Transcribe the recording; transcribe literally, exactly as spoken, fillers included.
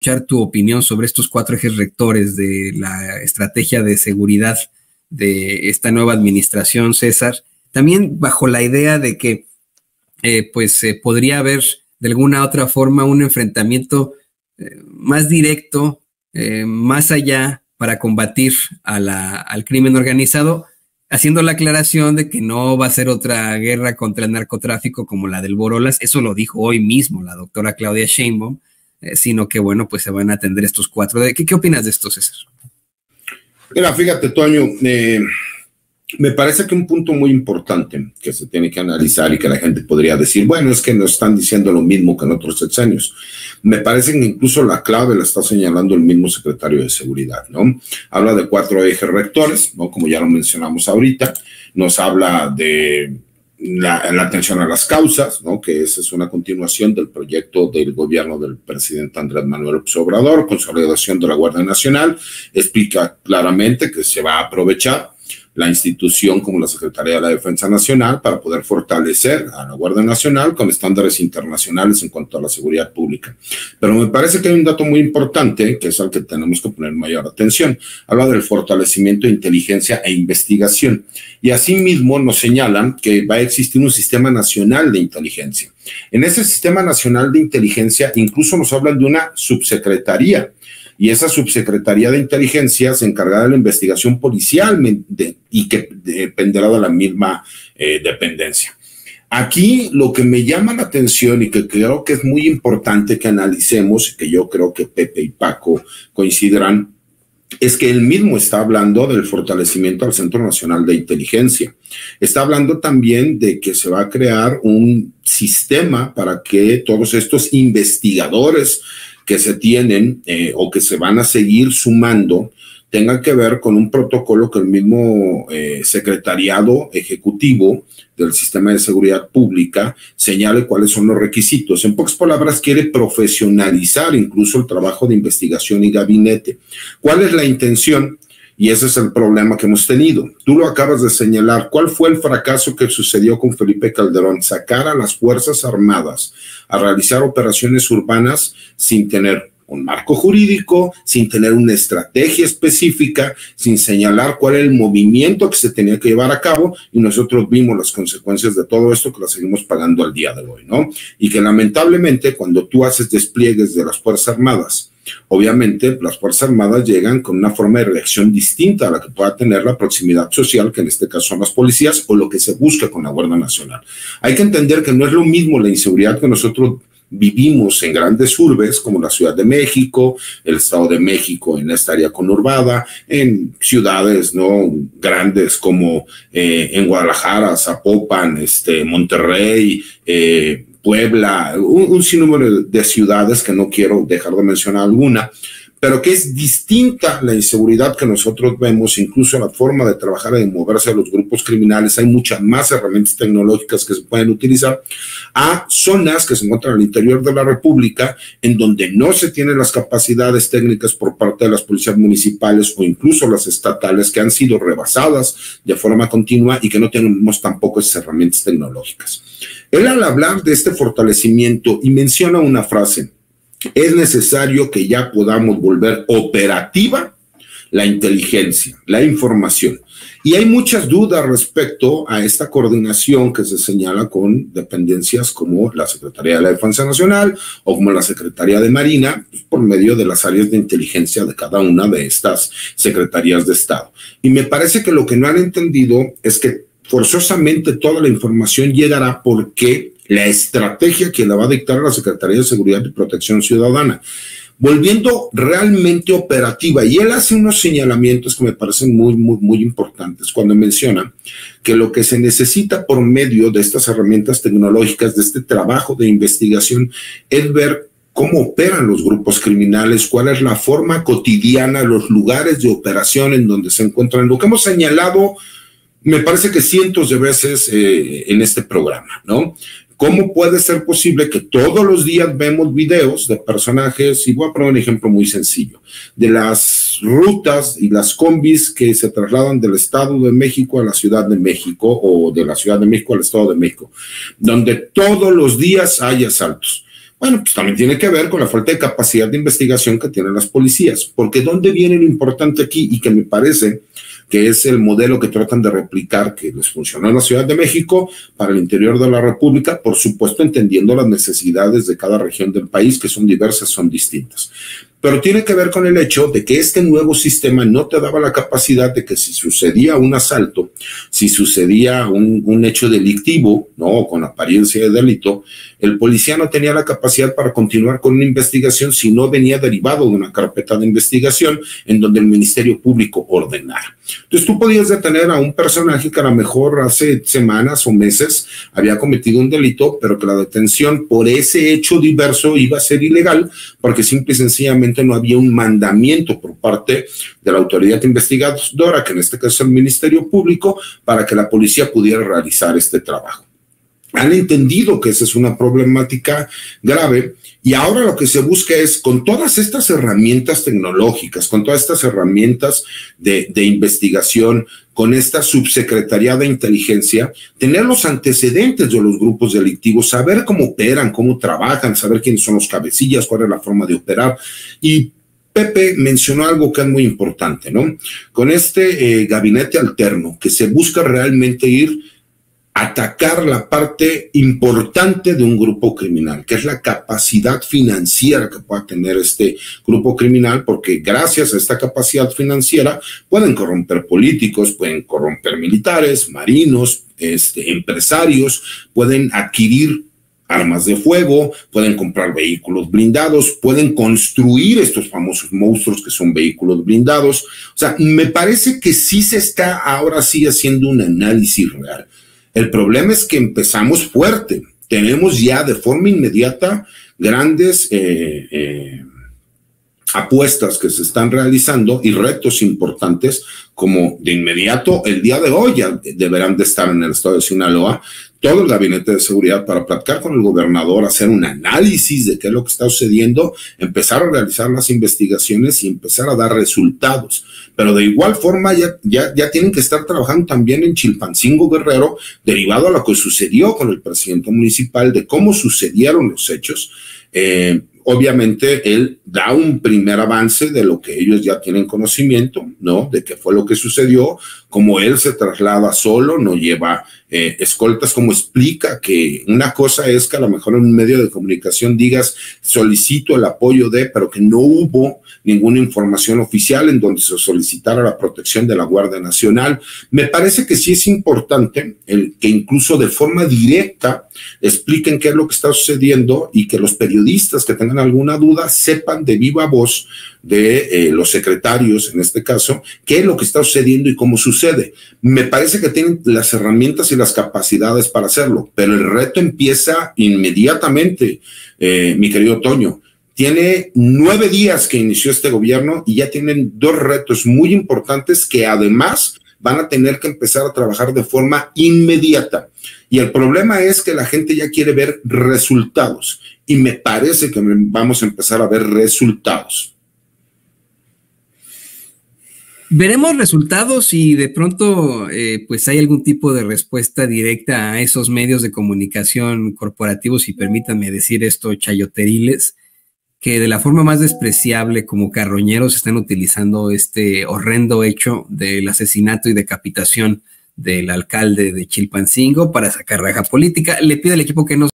Escuchar tu opinión sobre estos cuatro ejes rectores de la estrategia de seguridad de esta nueva administración, César, también bajo la idea de que eh, pues eh, podría haber de alguna otra forma un enfrentamiento eh, más directo, eh, más allá para combatir a la, al crimen organizado, haciendo la aclaración de que no va a ser otra guerra contra el narcotráfico como la del Borolas. Eso lo dijo hoy mismo la doctora Claudia Sheinbaum, Eh, sino que, bueno, pues se van a atender estos cuatro. ¿Qué, qué opinas de esto, César? Mira, fíjate, Toño, eh, me parece que un punto muy importante que se tiene que analizar y que la gente podría decir, bueno, es que nos están diciendo lo mismo que en otros sexenios. Me parece que incluso la clave la está señalando el mismo secretario de Seguridad, ¿no? Habla de cuatro ejes rectores, ¿no? Como ya lo mencionamos ahorita, nos habla de La, la atención a las causas, ¿no? Que esa es una continuación del proyecto del gobierno del presidente Andrés Manuel López Obrador, consolidación de la Guardia Nacional. Explica claramente que se va a aprovechar la institución como la Secretaría de la Defensa Nacional para poder fortalecer a la Guardia Nacional con estándares internacionales en cuanto a la seguridad pública. Pero me parece que hay un dato muy importante que es al que tenemos que poner mayor atención. Habla del fortalecimiento de inteligencia e investigación. Y asimismo nos señalan que va a existir un sistema nacional de inteligencia. En ese sistema nacional de inteligencia incluso nos hablan de una subsecretaría. Y esa subsecretaría de inteligencia se encargará de la investigación policial de, y que dependerá de la misma eh, dependencia. Aquí lo que me llama la atención y que creo que es muy importante que analicemos, que yo creo que Pepe y Paco coincidirán, es que él mismo está hablando del fortalecimiento al Centro Nacional de Inteligencia. Está hablando también de que se va a crear un sistema para que todos estos investigadores que se tienen eh, o que se van a seguir sumando tengan que ver con un protocolo que el mismo eh, secretariado ejecutivo del sistema de seguridad pública señale cuáles son los requisitos. En pocas palabras, quiere profesionalizar incluso el trabajo de investigación y gabinete. ¿Cuál es la intención? Y ese es el problema que hemos tenido. Tú lo acabas de señalar. ¿Cuál fue el fracaso que sucedió con Felipe Calderón? Sacar a las Fuerzas Armadas a realizar operaciones urbanas sin tener un marco jurídico, sin tener una estrategia específica, sin señalar cuál era el movimiento que se tenía que llevar a cabo, y nosotros vimos las consecuencias de todo esto que las seguimos pagando al día de hoy, ¿no? Y que lamentablemente cuando tú haces despliegues de las Fuerzas Armadas, obviamente, las Fuerzas Armadas llegan con una forma de reacción distinta a la que pueda tener la proximidad social, que en este caso son las policías, o lo que se busca con la Guardia Nacional. Hay que entender que no es lo mismo la inseguridad que nosotros vivimos en grandes urbes, como la Ciudad de México, el Estado de México en esta área conurbada, en ciudades no grandes como eh, en Guadalajara, Zapopan, este, Monterrey, eh, Puebla, un, un sinnúmero de ciudades que no quiero dejar de mencionar alguna, pero que es distinta la inseguridad que nosotros vemos, incluso la forma de trabajar y de moverse de los grupos criminales. Hay muchas más herramientas tecnológicas que se pueden utilizar a zonas que se encuentran al interior de la República, en donde no se tienen las capacidades técnicas por parte de las policías municipales o incluso las estatales, que han sido rebasadas de forma continua y que no tenemos tampoco esas herramientas tecnológicas. Él, al hablar de este fortalecimiento, y menciona una frase: es necesario que ya podamos volver operativa la inteligencia, la información. Y hay muchas dudas respecto a esta coordinación que se señala con dependencias como la Secretaría de la Defensa Nacional o como la Secretaría de Marina, pues por medio de las áreas de inteligencia de cada una de estas secretarías de Estado. Y me parece que lo que no han entendido es que forzosamente toda la información llegará porque la estrategia que la va a dictar la Secretaría de Seguridad y Protección Ciudadana, volviendo realmente operativa. Y él hace unos señalamientos que me parecen muy, muy, muy importantes cuando menciona que lo que se necesita por medio de estas herramientas tecnológicas, de este trabajo de investigación, es ver cómo operan los grupos criminales, cuál es la forma cotidiana, los lugares de operación en donde se encuentran. Lo que hemos señalado, me parece que cientos de veces eh, en este programa, ¿no? ¿Cómo puede ser posible que todos los días vemos videos de personajes? Y voy a poner un ejemplo muy sencillo, de las rutas y las combis que se trasladan del Estado de México a la Ciudad de México, o de la Ciudad de México al Estado de México, donde todos los días hay asaltos. Bueno, pues también tiene que ver con la falta de capacidad de investigación que tienen las policías, porque ¿dónde viene lo importante aquí? Y que me parece que es el modelo que tratan de replicar, que les funcionó en la Ciudad de México, para el interior de la República, por supuesto entendiendo las necesidades de cada región del país, que son diversas, son distintas. Pero tiene que ver con el hecho de que este nuevo sistema no te daba la capacidad de que si sucedía un asalto, si sucedía un, un hecho delictivo, no, con apariencia de delito, el policía no tenía la capacidad para continuar con una investigación si no venía derivado de una carpeta de investigación en donde el Ministerio Público ordenara. Entonces tú podías detener a un personaje que a lo mejor hace semanas o meses había cometido un delito, pero que la detención por ese hecho diverso iba a ser ilegal, porque simple y sencillamente no había un mandamiento por parte de la autoridad investigadora, que en este caso es el Ministerio Público, para que la policía pudiera realizar este trabajo. Han entendido que esa es una problemática grave, y ahora lo que se busca es, con todas estas herramientas tecnológicas, con todas estas herramientas de, de investigación, con esta subsecretaría de inteligencia, tener los antecedentes de los grupos delictivos, saber cómo operan, cómo trabajan, saber quiénes son los cabecillas, cuál es la forma de operar. Y Pepe mencionó algo que es muy importante, ¿no? Con este eh, gabinete alterno, que se busca realmente ir a atacar la parte importante de un grupo criminal, que es la capacidad financiera que pueda tener este grupo criminal, porque gracias a esta capacidad financiera pueden corromper políticos, pueden corromper militares, marinos, este, empresarios, pueden adquirir armas de fuego, pueden comprar vehículos blindados, pueden construir estos famosos monstruos que son vehículos blindados. O sea, me parece que sí se está ahora sí haciendo un análisis real. El problema es que empezamos fuerte. Tenemos ya de forma inmediata grandes eh, eh, apuestas que se están realizando y retos importantes, como de inmediato el día de hoy ya deberán de estar en el estado de Sinaloa todo el gabinete de seguridad para platicar con el gobernador, hacer un análisis de qué es lo que está sucediendo, empezar a realizar las investigaciones y empezar a dar resultados. Pero de igual forma ya, ya, ya tienen que estar trabajando también en Chilpancingo, Guerrero, derivado a lo que sucedió con el presidente municipal, de cómo sucedieron los hechos. Eh, Obviamente, él da un primer avance de lo que ellos ya tienen conocimiento, ¿no? De qué fue lo que sucedió, cómo él se traslada solo, no lleva eh, escoltas, como explica que una cosa es que a lo mejor en un medio de comunicación digas, solicito el apoyo de, pero que no hubo ninguna información oficial en donde se solicitara la protección de la Guardia Nacional. Me parece que sí es importante el que incluso de forma directa expliquen qué es lo que está sucediendo y que los periodistas que tengan alguna duda sepan de viva voz de eh, los secretarios, en este caso, qué es lo que está sucediendo y cómo sucede. Me parece que tienen las herramientas y las capacidades para hacerlo, pero el reto empieza inmediatamente, eh, mi querido Toño. Tiene nueve días que inició este gobierno y ya tienen dos retos muy importantes que además van a tener que empezar a trabajar de forma inmediata. Y el problema es que la gente ya quiere ver resultados. Y me parece que vamos a empezar a ver resultados. Veremos resultados y de pronto eh, pues hay algún tipo de respuesta directa a esos medios de comunicación corporativos, y permítanme decir esto, chayoteriles, que de la forma más despreciable, como carroñeros, están utilizando este horrendo hecho del asesinato y decapitación del alcalde de Chilpancingo para sacar raja política. Le pido al equipo que no